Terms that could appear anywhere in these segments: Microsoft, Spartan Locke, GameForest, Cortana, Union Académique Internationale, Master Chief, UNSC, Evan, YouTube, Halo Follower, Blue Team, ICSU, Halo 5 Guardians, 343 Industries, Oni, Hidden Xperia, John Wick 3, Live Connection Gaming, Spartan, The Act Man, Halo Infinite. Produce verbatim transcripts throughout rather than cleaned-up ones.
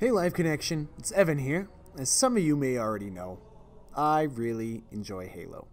Hey Live Connection, it's Evan here. As some of you may already know, I really enjoy Halo.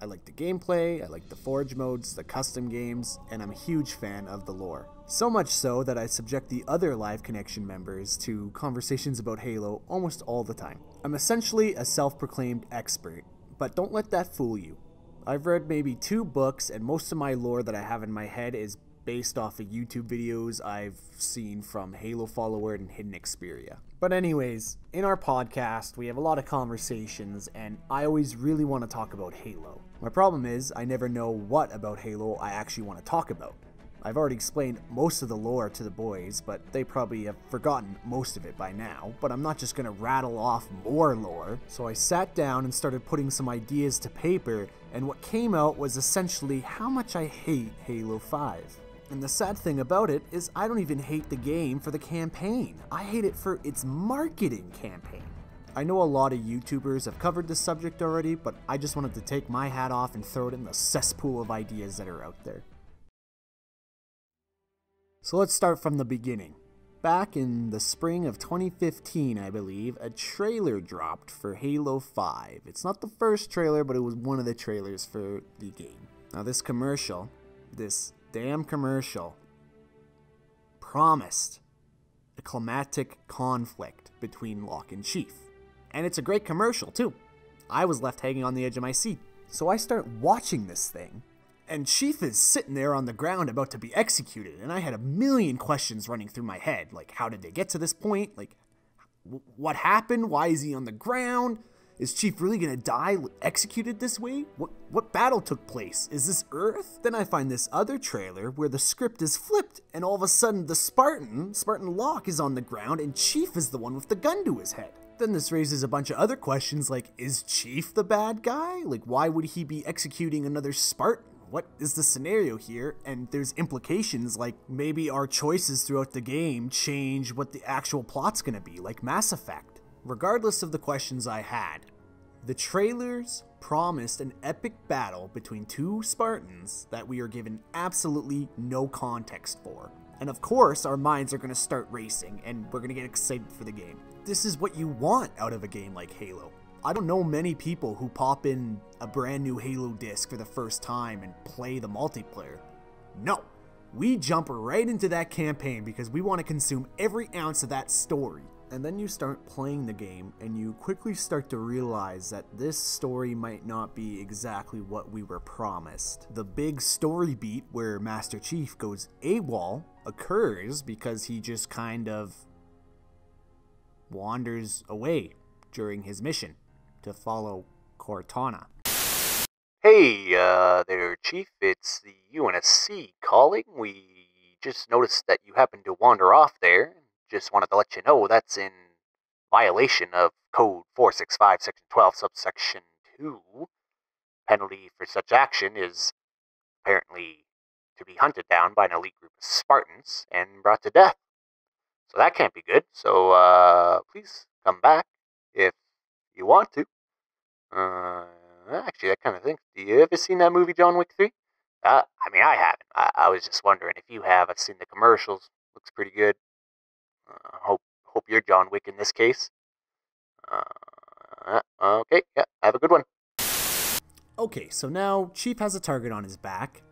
I like the gameplay, I like the forge modes, the custom games, and I'm a huge fan of the lore. So much so that I subject the other Live Connection members to conversations about Halo almost all the time. I'm essentially a self-proclaimed expert, but don't let that fool you. I've read maybe two books, and most of my lore that I have in my head is based off of YouTube videos I've seen from Halo Follower and Hidden Xperia. But anyways, in our podcast, we have a lot of conversations, and I always really want to talk about Halo. My problem is, I never know what about Halo I actually want to talk about. I've already explained most of the lore to the boys, but they probably have forgotten most of it by now, but I'm not just going to rattle off more lore. So I sat down and started putting some ideas to paper, and what came out was essentially how much I hate Halo five. And the sad thing about it is I don't even hate the game for the campaign. I hate it for its marketing campaign. I know a lot of YouTubers have covered this subject already, but I just wanted to take my hat off and throw it in the cesspool of ideas that are out there. So let's start from the beginning. Back in the spring of twenty fifteen, I believe, a trailer dropped for Halo five. It's not the first trailer, but it was one of the trailers for the game. Now this commercial, this damn commercial, promised a climactic conflict between Locke and Chief. And it's a great commercial too. I was left hanging on the edge of my seat. So I start watching this thing, and Chief is sitting there on the ground about to be executed, and I had a million questions running through my head, like how did they get to this point, like what happened, why is he on the ground? Is Chief really gonna die executed this way? What what battle took place? Is this Earth? Then I find this other trailer where the script is flipped, and all of a sudden the Spartan, Spartan Locke, is on the ground and Chief is the one with the gun to his head. Then this raises a bunch of other questions like, is Chief the bad guy? Like why would he be executing another Spartan? What is the scenario here? And there's implications like maybe our choices throughout the game change what the actual plot's gonna be, like Mass Effect. Regardless of the questions I had, the trailers promised an epic battle between two Spartans that we are given absolutely no context for. And of course, our minds are going to start racing and we're going to get excited for the game. This is what you want out of a game like Halo. I don't know many people who pop in a brand new Halo disc for the first time and play the multiplayer. No, we jump right into that campaign because we want to consume every ounce of that story. And then you start playing the game, and you quickly start to realize that this story might not be exactly what we were promised. The big story beat where Master Chief goes AWOL occurs because he just kind of wanders away during his mission to follow Cortana. Hey, uh, there, Chief. It's the U N S C calling. We just noticed that you happened to wander off there. Just wanted to let you know that's in violation of Code four sixty-five, Section twelve, Subsection two. Penalty for such action is apparently to be hunted down by an elite group of Spartans and brought to death. So that can't be good, so uh, please come back if you want to. Uh, actually, that kind of thing. Do you ever seen that movie, John Wick three? Uh, I mean, I haven't. I, I was just wondering if you have. I've seen the commercials. Looks pretty good. Uh, hope hope you're John Wick in this case. Uh, okay, yeah, have a good one. Okay, so now Chief has a target on his back,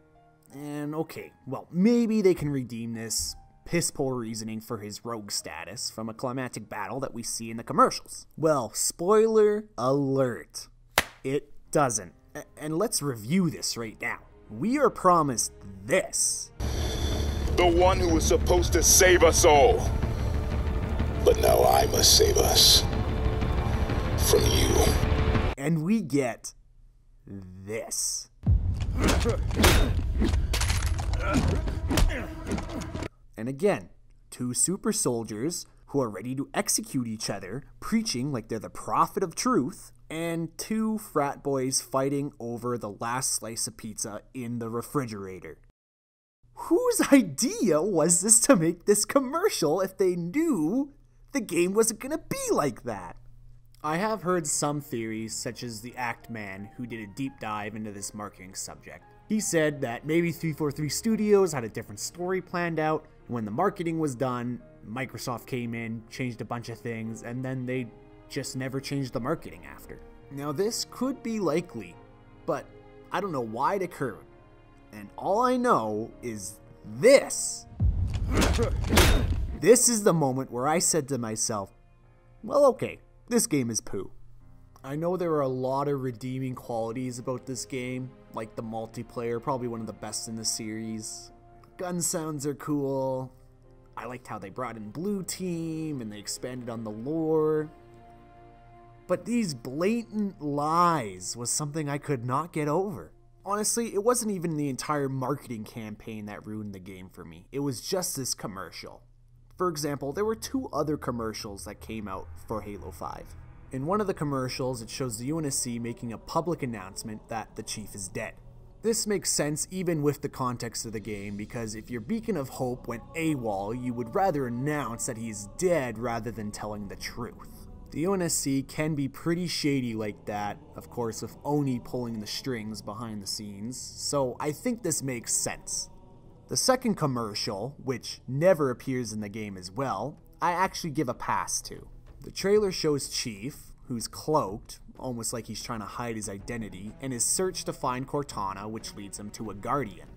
and okay, well, maybe they can redeem this piss-poor reasoning for his rogue status from a climactic battle that we see in the commercials. Well, spoiler alert, it doesn't. A- and let's review this right now. We are promised this. The one who was supposed to save us all. But now I must save us from you. And we get this. And again, two super soldiers who are ready to execute each other, preaching like they're the prophet of truth, and two frat boys fighting over the last slice of pizza in the refrigerator. Whose idea was this to make this commercial if they knew the game wasn't gonna be like that? I have heard some theories, such as The Act Man, who did a deep dive into this marketing subject. He said that maybe three forty-three Studios had a different story planned out, and when the marketing was done, Microsoft came in, changed a bunch of things, and then they just never changed the marketing after. Now this could be likely, but I don't know why it occurred. And all I know is this. This is the moment where I said to myself, well, okay, this game is poo. I know there are a lot of redeeming qualities about this game, like the multiplayer, probably one of the best in the series. Gun sounds are cool. I liked how they brought in Blue Team and they expanded on the lore. But these blatant lies was something I could not get over. Honestly, it wasn't even the entire marketing campaign that ruined the game for me. It was just this commercial. For example, there were two other commercials that came out for Halo five. In one of the commercials, it shows the U N S C making a public announcement that the Chief is dead. This makes sense even with the context of the game, because if your beacon of hope went AWOL, you would rather announce that he's dead rather than telling the truth. The U N S C can be pretty shady like that, of course with Oni pulling the strings behind the scenes, so I think this makes sense. The second commercial, which never appears in the game as well, I actually give a pass to. The trailer shows Chief, who's cloaked, almost like he's trying to hide his identity, and is searched to find Cortana, which leads him to a Guardian.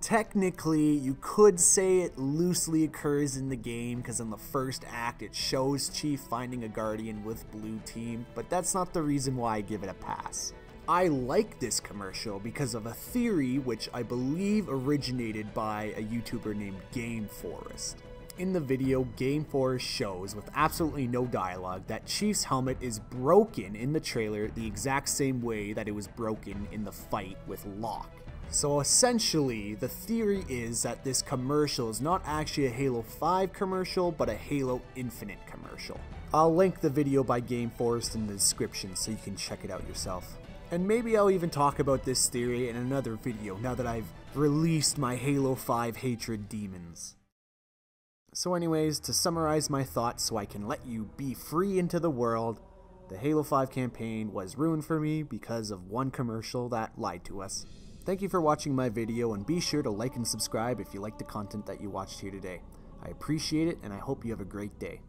Technically, you could say it loosely occurs in the game, because in the first act it shows Chief finding a Guardian with Blue Team, but that's not the reason why I give it a pass. I like this commercial because of a theory which I believe originated by a YouTuber named GameForest. In the video, GameForest shows, with absolutely no dialogue, that Chief's helmet is broken in the trailer the exact same way that it was broken in the fight with Locke. So essentially, the theory is that this commercial is not actually a Halo five commercial, but a Halo Infinite commercial. I'll link the video by GameForest in the description so you can check it out yourself. And maybe I'll even talk about this theory in another video now that I've released my Halo five hatred demons. So anyways, to summarize my thoughts so I can let you be free into the world, the Halo five campaign was ruined for me because of one commercial that lied to us. Thank you for watching my video, and be sure to like and subscribe if you like the content that you watched here today. I appreciate it, and I hope you have a great day.